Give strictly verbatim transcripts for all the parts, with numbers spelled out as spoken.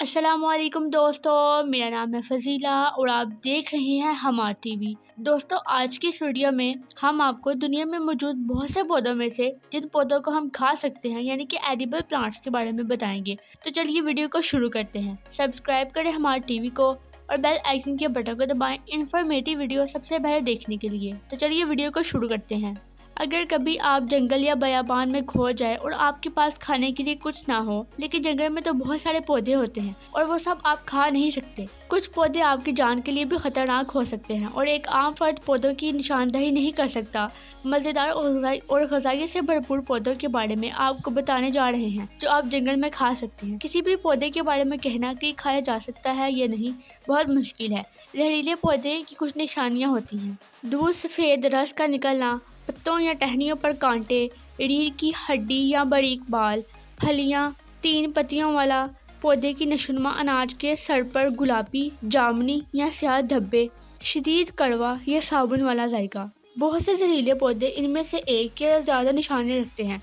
अस्सलामुअलैकुम दोस्तों, मेरा नाम है फज़ीला और आप देख रहे हैं हमार टीवी। दोस्तों, आज की इस वीडियो में हम आपको दुनिया में मौजूद बहुत से पौधों में से जिन पौधों को हम खा सकते हैं यानी कि एडिबल प्लांट्स के बारे में बताएंगे। तो चलिए वीडियो को शुरू करते हैं। सब्सक्राइब करें हमार टीवी को और बेल आइकन के बटन को दबाएँ इन्फॉर्मेटिव वीडियो सबसे पहले देखने के लिए। तो चलिए वीडियो को शुरू करते हैं। अगर कभी आप जंगल या बयाबान में खो जाए और आपके पास खाने के लिए कुछ ना हो, लेकिन जंगल में तो बहुत सारे पौधे होते हैं और वो सब आप खा नहीं सकते। कुछ पौधे आपकी जान के लिए भी खतरनाक हो सकते हैं और एक आम फर्द पौधों की निशानदेही नहीं कर सकता। मज़ेदार और ग़िज़ाई से भरपूर पौधों के बारे में आपको बताने जा रहे हैं जो आप जंगल में खा सकते हैं। किसी भी पौधे के बारे में कहना कि खाया जा सकता है या नहीं बहुत मुश्किल है। जहरीले पौधे की कुछ निशानियाँ होती हैं। दूध सफ़ेद रस का निकलना, पत्तों या टहनियों पर कांटे, रीढ़ की हड्डी या बारीक बाल, फलियां, तीन पत्तियों वाला पौधे की नशुनुमा अनाज के सर पर गुलाबी, जामुनी या स्याह धब्बे, शदीद कड़वा या साबुन वाला जायका। बहुत से जहरीले पौधे इनमें से एक या ज़्यादा निशाने रखते हैं।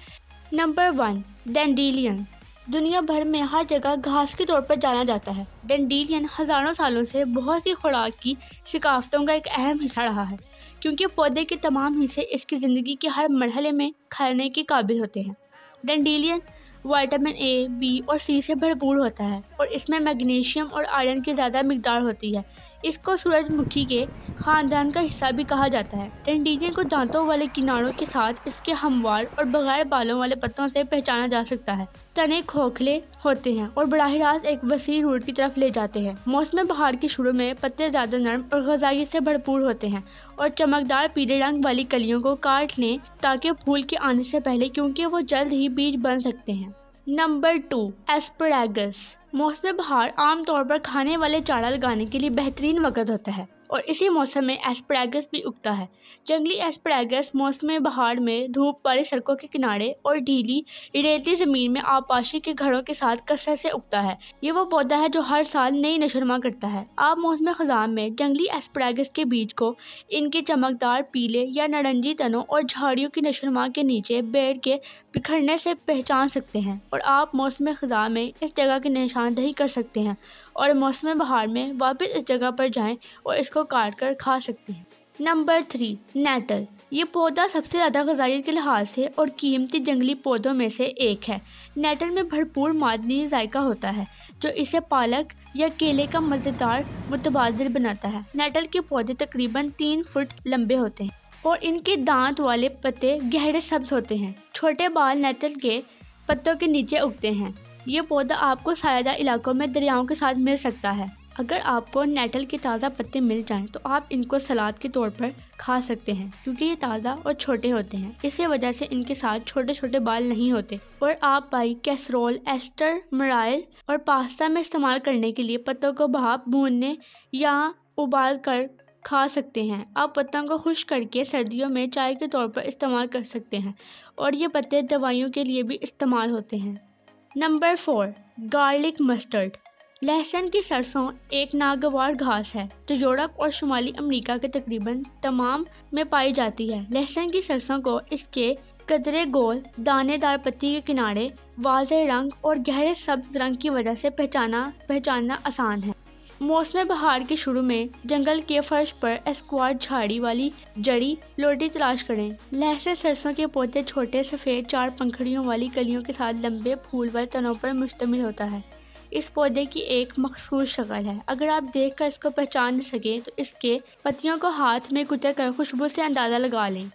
Number one, dandelion. दुनिया भर में हर जगह घास के तौर पर जाना जाता है। डैंडेलियन हज़ारों सालों से बहुत सी खुराक की शिकायतों का एक अहम हिस्सा रहा है, क्योंकि पौधे के तमाम हिस्से इसकी ज़िंदगी के हर मरहले में खाने के काबिल होते हैं। डैंडेलियन विटामिन ए, बी और सी से भरपूर होता है और इसमें मैग्नीशियम और आयरन की ज़्यादा मिकदार होती है। इसको सूरजमुखी के ख़ानदान का हिस्सा भी कहा जाता है। डैंडेलियन को दांतों वाले किनारों के साथ इसके हमवार और बगैर बालों वाले पत्तों से पहचाना जा सकता है। तने खोखले होते हैं और बराह रास्त एक वसी रूट की तरफ ले जाते हैं। मौसम बहार के शुरू में पत्ते ज़्यादा नरम और ग़िज़ाई से भरपूर होते हैं और चमकदार पीले रंग वाली कलियों को काट लें ताकि फूल के आने से पहले, क्योंकि वो जल्द ही बीज बन सकते हैं। Number two, asparagus. मौसम बहार आमतौर पर खाने वाले चारा लगाने के लिए बेहतरीन वक्त होता है और इसी मौसम में एस्परैगस भी उगता है। जंगली एस्परैगस मौसम बहार में धूप वाली सड़कों के किनारे और ढीली रेती ज़मीन में आबपाशी के घरों के साथ कसरत से उगता है। ये वो पौधा है जो हर साल नई नशोनुमा करता है। आप मौसम ख़ज़ां में जंगली एस्परैगस के बीज को इनके चमकदार पीले या नारंगी तनों और झाड़ियों की नशोनुमा के नीचे पेड़ के बिखरने से पहचान सकते हैं और आप मौसम ख़ज़ां में इस जगह के निशानदेही कर सकते हैं और मौसम बहार में वापस इस जगह पर जाएं और इसको काट कर खा सकते हैं। Number three, nettle. ये पौधा सबसे ज़्यादा ग़िज़ाइयत के लिहाज से और कीमती जंगली पौधों में से एक है। नेटल में भरपूर मादनी जायका होता है जो इसे पालक या केले का मज़ेदार मुतबादिल बनाता है। नेटल के पौधे तकरीबन तीन फुट लंबे होते हैं और इनके दांत वाले पत्ते गहरे सब्ज होते हैं। छोटे बाल नेटल के पत्तों के नीचे उगते हैं। ये पौधा आपको सायेदार इलाकों में दरियाओं के साथ मिल सकता है। अगर आपको नेटल के ताज़ा पत्ते मिल जाएं तो आप इनको सलाद के तौर पर खा सकते हैं, क्योंकि ये ताज़ा और छोटे होते हैं। इसी वजह से इनके साथ छोटे छोटे बाल नहीं होते और आप पाई, कैसरोल, एस्टर, मराइल और पास्ता में इस्तेमाल करने के लिए पत्तों को भाप, भूनने या उबाल कर खा सकते हैं। आप पत्तों को खुश करके सर्दियों में चाय के तौर पर इस्तेमाल कर सकते हैं और ये पत्ते दवाइयों के लिए भी इस्तेमाल होते हैं। Number four, garlic mustard. लहसुन की सरसों एक नागवार घास है जो यूरोप और शुमाली अमेरिका के तकरीबन तमाम में पाई जाती है। लहसुन की सरसों को इसके कतरे गोल दानेदार पत्ती के किनारे वाज़े रंग और गहरे सब्ज रंग की वजह से पहचाना पहचानना आसान है। मौसम बहार के शुरू में जंगल के फर्श पर स्क्वाट झाड़ी वाली जड़ी लोटी तलाश करें। लहसुन सरसों के पौधे छोटे सफ़ेद चार पंखड़ियों वाली कलियों के साथ लंबे फूल वाले तनों पर मुश्तमिल होता है। इस पौधे की एक मखसूस शक्ल है। अगर आप देखकर इसको पहचान न सकें तो इसके पत्तियों को हाथ में कुतर कर खुशबू से अंदाज़ा लगा लें।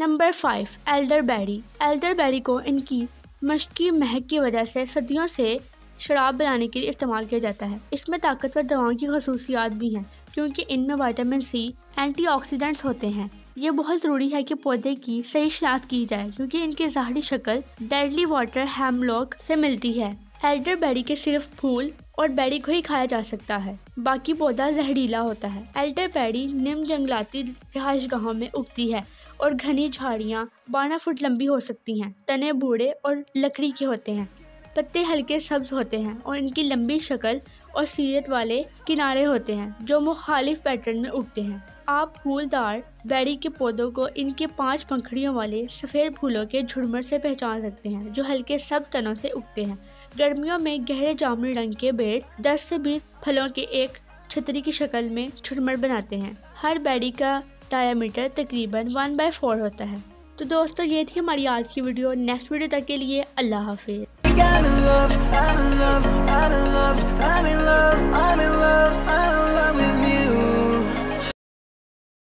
Number five, elderberry. एल्डरबेरी को इनकी मशकी महक की वजह से सदियों से शराब बनाने के लिए इस्तेमाल किया जाता है। इसमें ताकतवर दवाओं की खसूसियात भी हैं, क्योंकि इनमें विटामिन सी, एंटीऑक्सीडेंट्स होते हैं। ये बहुत ज़रूरी है कि पौधे की सही शनाख्त की जाए, क्योंकि इनकी ज़ाहरी शक्ल डेडली वाटर हेमलॉक से मिलती है। एल्डरबेरी के सिर्फ फूल और बेरी को ही खाया जा सकता है, बाकी पौधा जहरीला होता है। एल्डरबेरी निम जंगलाती रिहाइशगाहों में उगती है और घनी झाड़ियाँ बारह फुट लंबी हो सकती हैं। तने बूढ़े और लकड़ी के होते हैं, पत्ते हल्के सब्ज होते हैं और इनकी लंबी शक्ल और सीरत वाले किनारे होते हैं जो मुखालिफ पैटर्न में उगते हैं। आप फूलदार बेरी के पौधों को इनके पांच पंखड़ियों वाले सफ़ेद फूलों के झुरमट से पहचान सकते हैं जो हल्के सब्ज तनों से उगते हैं। गर्मियों में गहरे जामुनी रंग के बेड दस से बीस फलों के एक छतरी की शक्ल में झुरमट बनाते हैं। हर बेड़ी का डायामीटर तकरीबन वन बाई फोर होता है। तो दोस्तों ये थी हमारी आज की वीडियो। नेक्स्ट वीडियो तक के लिए अल्लाह हाफिज़।